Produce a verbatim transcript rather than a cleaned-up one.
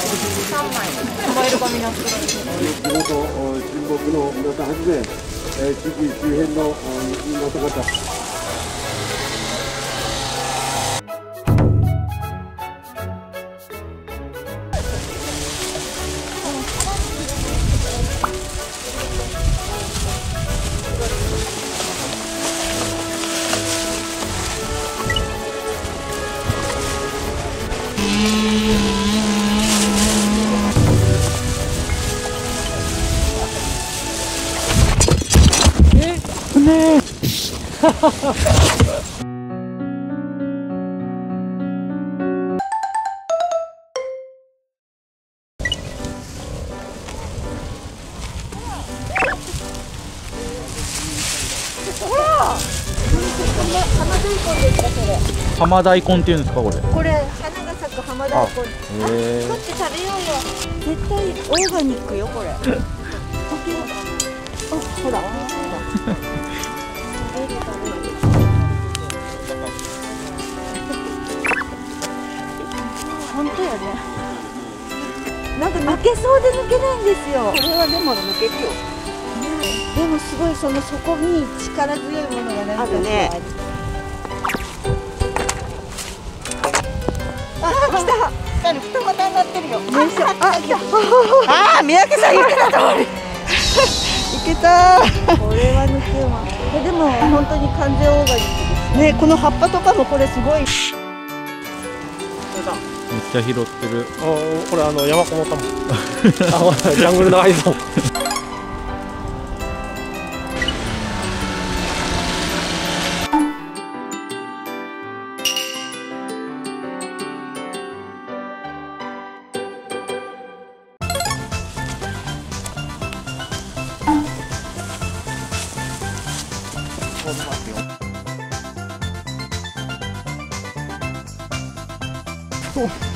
さんまいファイル紙になってます。地元中国の皆さんはじめ、えー、地域周辺の皆さん方、浜大根っていうんですか、これ。これ花が咲く浜大根。作って食べようよ。絶対オーガニックよ、これ。あ、ほら。本当よね。なんか抜けそうで抜けないんですよ。これはでも抜けるよ。でもすごいその底に力強いものがね。あるね。あ、二股になってるよ。ああ、三宅さん言ってた通り。いけた。これは抜けます。でも本当に完全オーガニックですね。この葉っぱとかもこれすごい。めっちゃ拾ってる。あ、これあの山こもったもん。あ、ジャングルのアイゾン。Cool.